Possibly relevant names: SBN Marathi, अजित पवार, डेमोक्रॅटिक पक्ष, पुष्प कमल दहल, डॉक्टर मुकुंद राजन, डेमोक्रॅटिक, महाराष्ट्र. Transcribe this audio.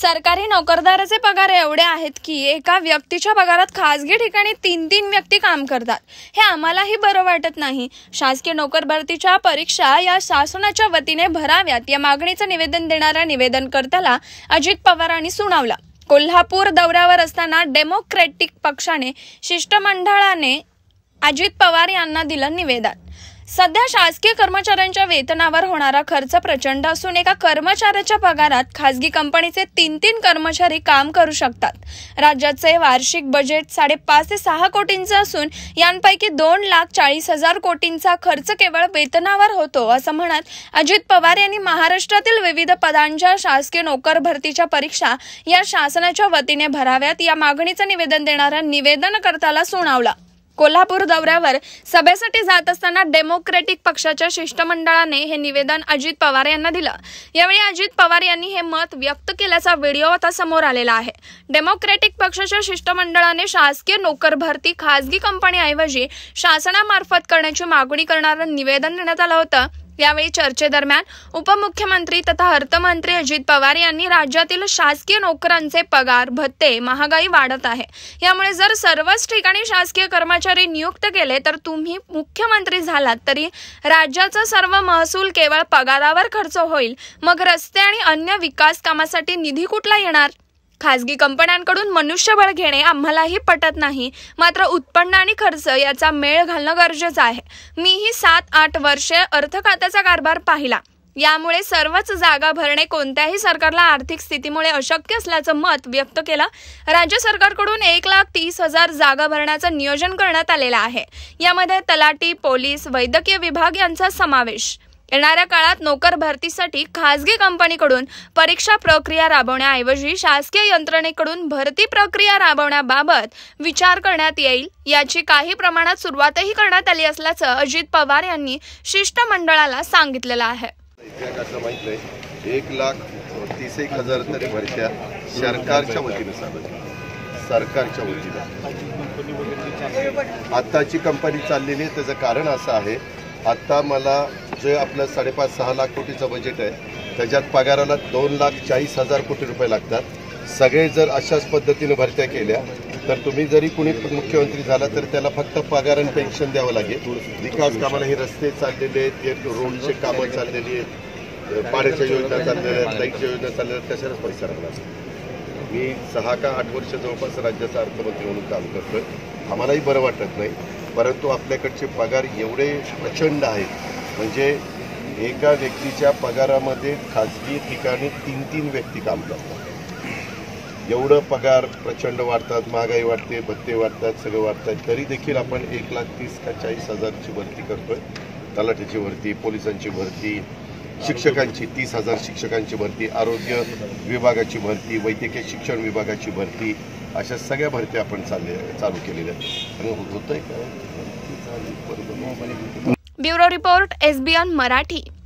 सरकारी नोकरदाराचे पगार एवढे आहेत की एका व्यक्तीच्या पगारात खासगी ठिकाणी 3-3 व्यक्ती काम करतात, हे आम्हालाही बरं वाटत नाही। शासकीय नोकर भरतीच्या परीक्षा या शासनाच्या वतीने भराव्यात या मागणीचं निवेदन देणारा निवेदनकर्त्याला अजित पवारांनी सुनावला। कोल्हापूर दौऱ्यावर असताना डेमोक्रॅटिक पक्षाने शिष्टमंडळाने अजित पवार यांना दिलं निवेदन। सध्या शासकीय कर्मचाऱ्यांच्या वेतनावर होणारा खर्च प्रचंड असून एका कर्मचाऱ्याच्या पगारात खासगी कंपनीचे 3-3 कर्मचारी काम करू शकतात। राज्याचे वार्षिक बजेट 5.5 ते 6 कोटींचे असून यांपैकी 2,40,000 कोटींचा खर्च केवळ वेतनावर होतो, असं म्हणत अजित पवार यांनी महाराष्ट्रातील विविध पदांच्या शासकीय नोकर भरतीच्या परीक्षा या शासनाच्या वतीने भराव्यात या मागणीचं निवेदन देणाऱ्या निवेदनकर्त्याला सुनावला। कोल्हापूर दौऱ्यावर सभेसाठी जात असताना डेमोक्रॅटिक पक्षाच्या शिष्टमंडळाने हे निवेदन अजित पवार यांना दिलं। यावेळी अजित पवार यांनी हे मत व्यक्त केल्याचा व्हिडिओ आता समोर आलेला आहे। डेमोक्रॅटिक पक्षाच्या शिष्टमंडळाने शासकीय नोकर भरती खासगी कंपनीऐवजी शासनामार्फत करण्याची मागणी करणारं निवेदन देण्यात आलं होतं। यावेळी चर्चेदरम्यान उपमुख्यमंत्री तथा अर्थमंत्री अजित पवार यांनी राज्यातील शासकीय नोकरांचे पगार भत्ते महागाई वाढत आहे, यामुळे जर सर्वच ठिकाणी शासकीय कर्मचारी नियुक्त केले तर तुम्ही मुख्यमंत्री झालात तरी राज्याचा सर्व महसूल केवळ पगारावर खर्च होईल, मग रस्ते आणि अन्य विकास कामासाठी निधी कुठला येणार। खासगी कंपन्यांकडून मनुष्यबळ घेणे आम्हालाही पटत नाही, मात्र उत्पन्न आणि खर्च याचा मेळ घालणं गरजेचं आहे। मीही 7-8 वर्षे अर्थ खात्याचा कारभार पाहिला, यामुळे सर्वच जागा भरणे कोणत्याही सरकारला आर्थिक स्थितीमुळे अशक्य असल्याचं मत व्यक्त केलं। राज्य सरकारकडून 1,30,000 जागा भरण्याचं नियोजन करण्यात आलेलं आहे, यामध्ये तलाठी, पोलीस, वैद्यकीय विभाग यांचा समावेश। येणाऱ्या काळात नोकर भरतीसाठी खासगी कंपनीकडून परीक्षा प्रक्रिया राबवण्याऐवजी शासकीय यंत्रणेकडून भरती प्रक्रिया राबवण्याबाबत विचार करण्यात येईल, याची काही प्रमाणात सुरुवातही करण्यात आली असल्याचं अजित पवार यांनी शिष्टमंडळाला सांगितलेलं आहे। 1,30,000 तरी परीक्षा सरकारच्या वतीने आताची कंपनी चाललेली आहे। त्याचं कारण असं आहे, आता मला जे आपलं 5.5-6 लाख कोटीचं बजेट आहे त्याच्यात पगाराला 2,40,000 कोटी रुपये लागतात। सगळे जर अशाच पद्धतीने भरत्या केल्या तर तुम्ही जरी कुणी मुख्यमंत्री झाला तर त्याला फक्त पगार आणि पेन्शन द्यावं लागेल। विकास कामाला हे रस्ते चाललेले आहेत, रोडचे कामं चाललेली आहेत, पाण्याच्या योजना चाललेल्या आहेत, लाईटच्या योजना चाललेल्या आहेत, कशालाच पैसा लागणार। मी 6 का 8 वर्ष जवळपास राज्याचा अर्थमंत्री म्हणून काम करतोय, आम्हालाही बरं वाटत नाही, परंतु आपल्याकडचे पगार एवढे प्रचंड आहेत म्हणजे एका व्यक्तीच्या पगारामध्ये खाजगी ठिकाणी 3-3 व्यक्ती काम करतात। एवढं पगार प्रचंड वाढतात, महागाई वाढते, भत्ते वाढतात, सगळं वाढतात, तरी देखील आपण 1,30,000 का 40,000 भरती करतोय। तलाठीची भरती, पोलिसांची भरती, शिक्षकांची 30,000 शिक्षकांची भरती, आरोग्य विभागाची भरती, वैद्यकीय शिक्षण विभागाची भरती, अशा सगळ्या भरत्या आपण चालू केलेल्या आहेत। Bureau report, SBN Marathi.